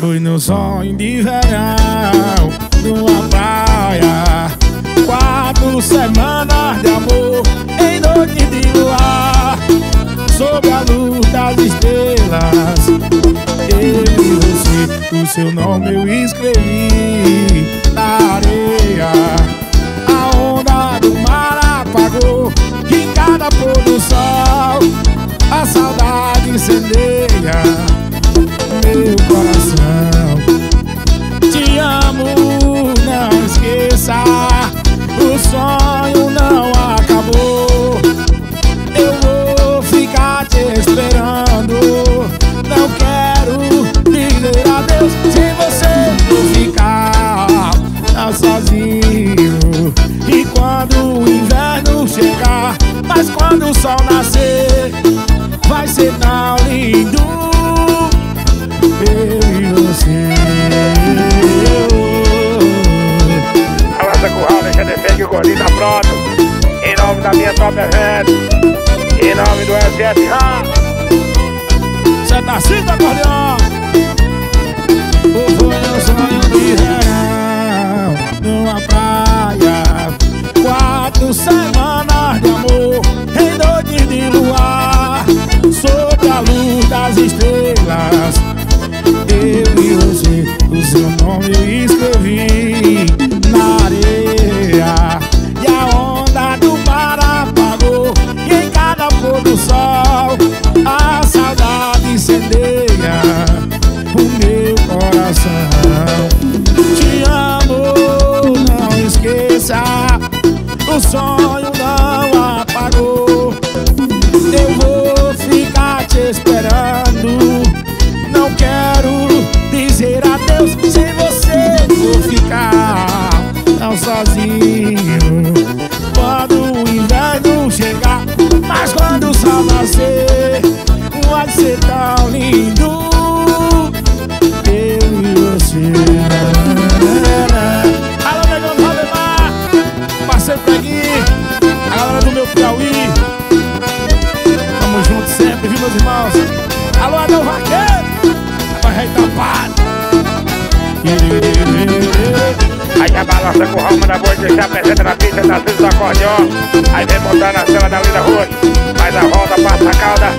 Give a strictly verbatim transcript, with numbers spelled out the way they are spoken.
Foi no sonho de verão, numa praia, quatro semanas de amor em noite de luar. Sob a luz das estrelas, eu e você, o seu nome eu escrevi na areia. A onda do mar apagou em cada pôr do sol. A saudade incendeia meu coração. Te amo, não esqueça, o sonho não acabou. Eu vou ficar te esperando, não quero dizer adeus. Se você ficar sozinho e quando o inverno chegar, mas quando o sol nascer, vai ser tão lindo. Eu e você. Alasca com Alasca, defende o Guarani, tá pronto. Em nome da minha top evento, em nome do S G S. Você tá assim, tá guardião? Foi um sonho de verão, numa praia, quatro semanas de amor em noite de luar. Sob a luz das estrelas, eu e você, o seu nome eu escrevi na areia. E a onda do mar apagou e em cada pôr do sol, a saudade incendeia o meu coração. Te amo, não esqueça, o sonho não apagou. Eu vou ficar te esperando, não quero dizer adeus. Sem você vou ficar tão sozinho quando o inverno chegar, mas quando o sol nascer, vai ser tão lindo. Eu e você. Alô, negão do Alemar, parceiro Pregui, a galera do meu Piauí, tamo junto sempre, viu, meus irmãos? Alô, Adão Vaqueiro, rei tapado. Aí já balança com o ramo da boi, deixa a presença na pista, da cinta do acordeão. Aí vem montar na cela da linda roxa, faz a volta, passa a cauda,